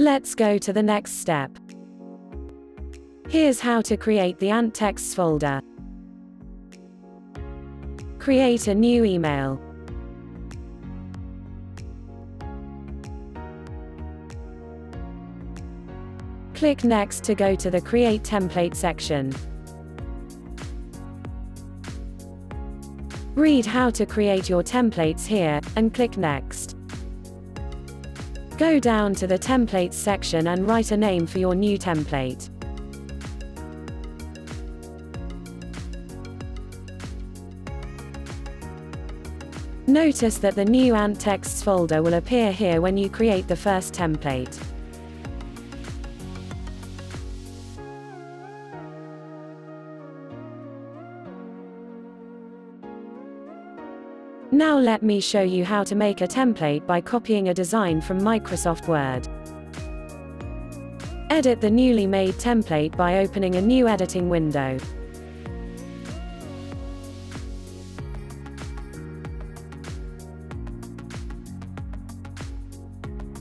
Let's go to the next step. Here's how to create the Ant Text folder. Create a new email. Click Next to go to the Create Template section. Read how to create your templates here, and click Next. Go down to the Templates section and write a name for your new template. Notice that the new Ant Texts folder will appear here when you create the first template. Now let me show you how to make a template by copying a design from Microsoft Word. Edit the newly made template by opening a new editing window.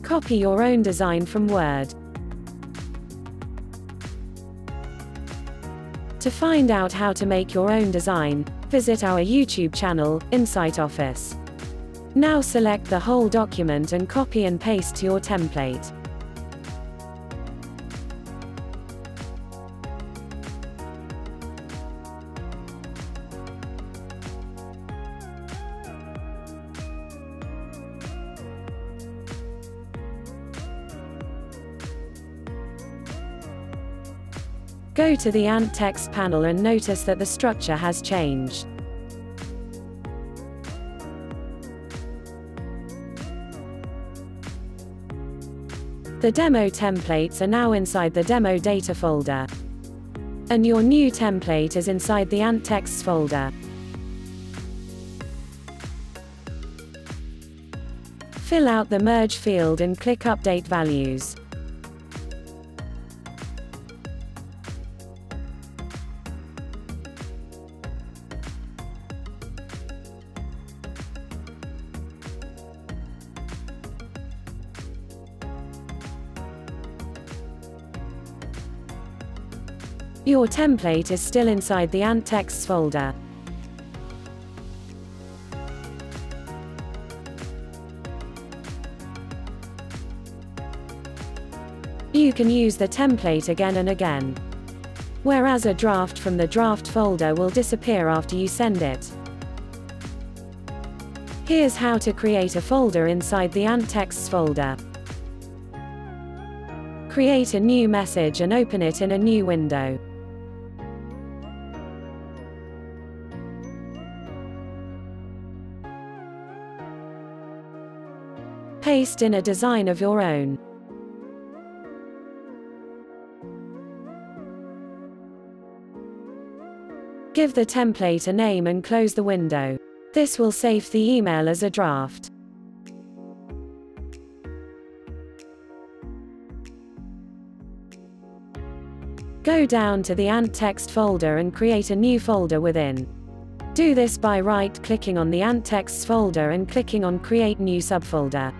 Copy your own design from Word. To find out how to make your own design, visit our YouTube channel, Insight Office. Now select the whole document and copy and paste to your template. Go to the Ant Text panel and notice that the structure has changed. The demo templates are now inside the Demo Data folder. And your new template is inside the Ant Texts folder. Fill out the Merge field and click Update Values. Your template is still inside the Ant Texts folder. You can use the template again and again. Whereas a draft from the draft folder will disappear after you send it. Here's how to create a folder inside the Ant Texts folder. Create a new message and open it in a new window. Paste in a design of your own. Give the template a name and close the window. This will save the email as a draft. Go down to the Ant Text folder and create a new folder within. Do this by right-clicking on the Ant Texts folder and clicking on Create New Subfolder.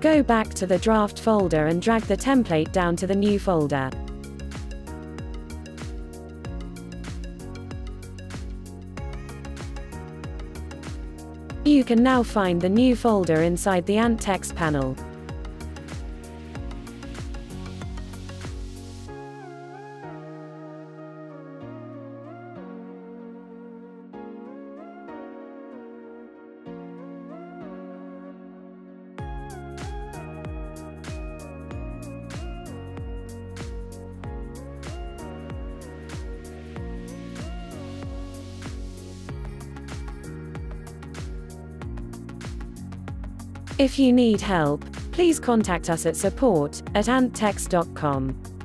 Go back to the draft folder and drag the template down to the new folder. You can now find the new folder inside the Ant Text panel. If you need help, please contact us at support@anttext.com.